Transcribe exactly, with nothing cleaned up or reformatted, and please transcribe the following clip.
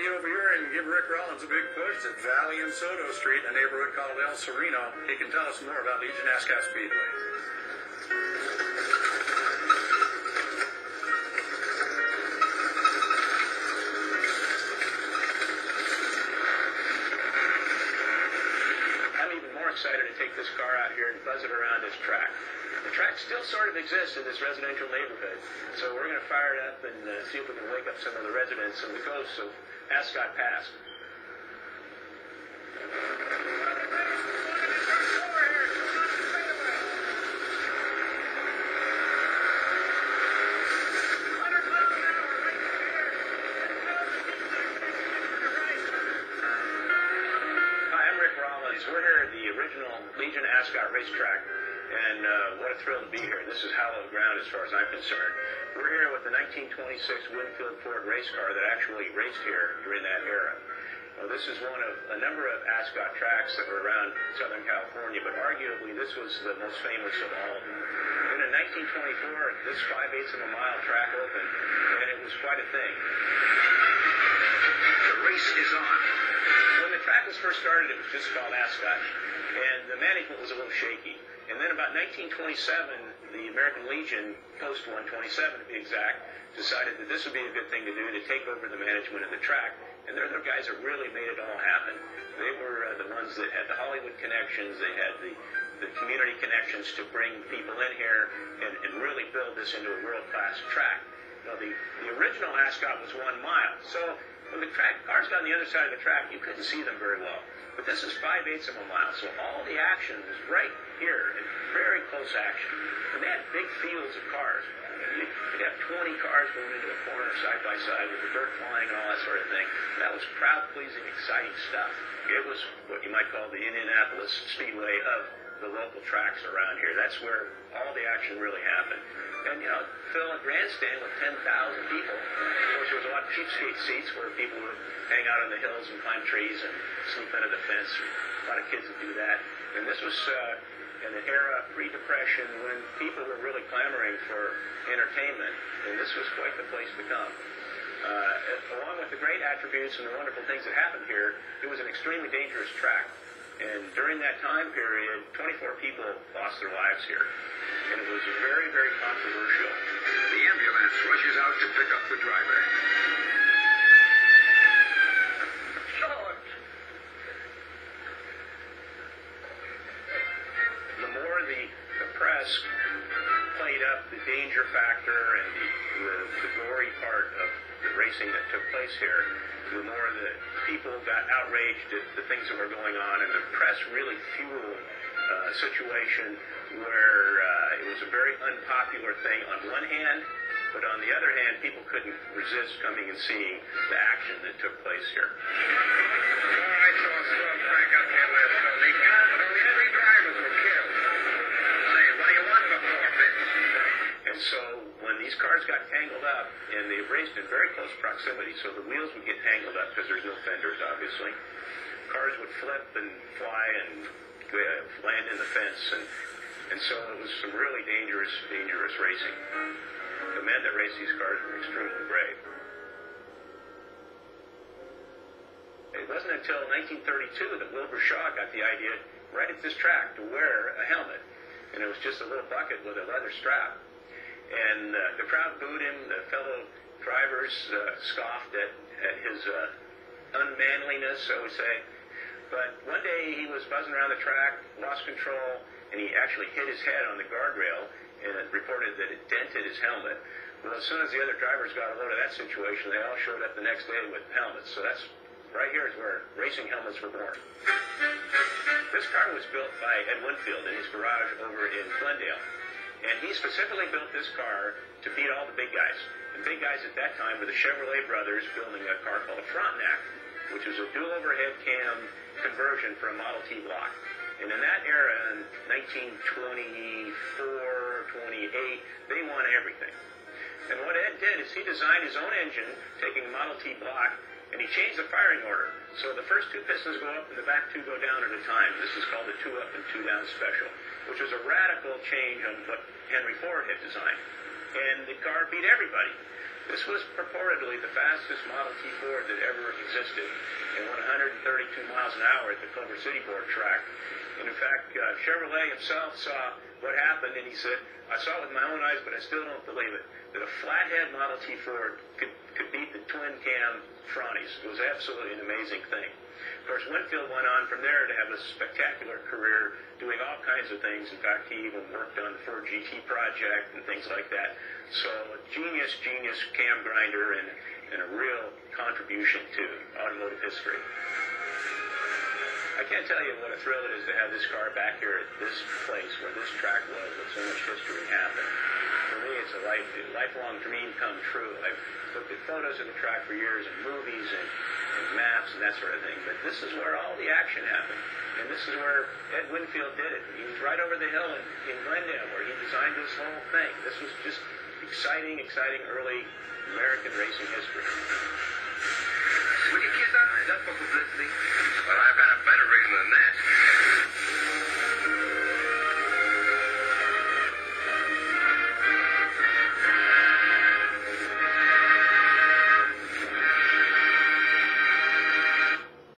Get over here and give Rick Rollins a big push at Valley and Soto Street, a neighborhood called El Sereno. He can tell us more about Legion Ascot Speedway. I'm even more excited to take this car out here and buzz it around this track. The track still sort of exists in this residential neighborhood, so we're going to fire it up and uh, see if we can wake up some of the residents on the coast of Ascot Pass. Hi, I'm Rick Rollins. We're here at the original Legion Ascot racetrack. And uh, what a thrill to be here. This is hallowed ground as far as I'm concerned. We're here with the nineteen twenty-six Winfield Ford race car that actually raced here during that era. Now, this is one of a number of Ascot tracks that were around Southern California, but arguably this was the most famous of all of them. And in nineteen twenty-four, this five-eighths of a mile track opened, and it was quite a thing. The race is on. When the track was first started, it was just called Ascot, and the management was a little shaky. And then about nineteen twenty-seven, the American Legion, Post one twenty-seven to be exact, decided that this would be a good thing to do to take over the management of the track. And they're the guys that really made it all happen. They were uh, the ones that had the Hollywood connections, they had the, the community connections to bring people in here and, and really build this into a world-class track. Now, the, the original Ascot was one mile. So when the track, cars got on the other side of the track, you couldn't see them very well. But this is five-eighths of a mile, so all the action was right here, in very close action. And they had big fields of cars. You'd have twenty cars going into a corner side by side with the dirt flying and all that sort of thing. That was crowd-pleasing, exciting stuff. It was what you might call the Indianapolis Speedway of the local tracks around here. That's where all the action really happened. And, you know, fill a grandstand with ten thousand people. Of course, there was a lot of cheapskate seats where people would hang out on the hills and climb trees and sleep under the fence. A lot of kids would do that. And this was uh, in an era pre-depression when people were really clamoring for entertainment. And this was quite the place to come. Uh, along with the great attributes and the wonderful things that happened here, it was an extremely dangerous track. And during that time period, twenty-four people lost their lives here. And it was very, very controversial. The ambulance rushes out to pick up the driver. George! The more the, the press played up the danger factor and the, the, the glory part of the racing that took place here, the more the people got outraged at the things that were going on, and the press really fueled uh, a situation where uh, it was a very unpopular thing on one hand, but on the other hand, people couldn't resist coming and seeing the action that took place here. Well, I saw Swell Frank up here last Sunday, but only three drivers were killed. Say, what do you want before this? And so, when these cars got tangled up, and they raced in very close proximity, so the wheels would get tangled up because there's no fenders, obviously. Cars would flip and fly and uh, land in the fence, and, and so it was some really dangerous, dangerous racing. The men that raced these cars were extremely brave. It wasn't until nineteen thirty-two that Wilbur Shaw got the idea, right at this track, to wear a helmet, and it was just a little bucket with a leather strap. And uh, the crowd booed him. The fellow drivers uh, scoffed at, at his uh, unmanliness, so we say. But one day he was buzzing around the track, lost control, and he actually hit his head on the guardrail, and it reported that it dented his helmet. Well, as soon as the other drivers got a load of that situation, they all showed up the next day with helmets. So that's right here is where racing helmets were born. This car was built by Ed Winfield in his garage over in Glendale. And he specifically built this car to beat all the big guys. The big guys at that time were the Chevrolet brothers building a car called a Frontenac, which was a dual overhead cam conversion for a Model T block. And in that era, in nineteen twenty-four, twenty-eight, they won everything. And what Ed did is he designed his own engine, taking a Model T block, and he changed the firing order. So the first two pistons go up and the back two go down at a time. This is called the two up and two down special, which was a radical change on what Henry Ford had designed. And the car beat everybody. This was purportedly the fastest Model T Ford that ever existed at one hundred thirty-two miles an hour at the Culver City board track. And in fact, uh, Chevrolet himself saw what happened, and he said, I saw it with my own eyes, but I still don't believe it, that a flathead Model T Ford could, could beat the twin cam Fronties. It was absolutely an amazing thing. Of course, Winfield went on from there to have a spectacular career doing all kinds of things. In fact, he even worked on the Ford G T project and things like that. So a genius, genius cam grinder and, and a real contribution to automotive history. I can't tell you what a thrill it is to have this car back here at this place where this track was, with so much history happened. For me, it's a life, a lifelong dream come true. I've looked at photos of the track for years and movies and and maps and that sort of thing, but this is where all the action happened, and this is where Ed Winfield did it. He was right over the hill in, in Glendale where he designed this whole thing. This was just exciting, exciting early American racing history. Would you kiss on? That's for publicity, but I've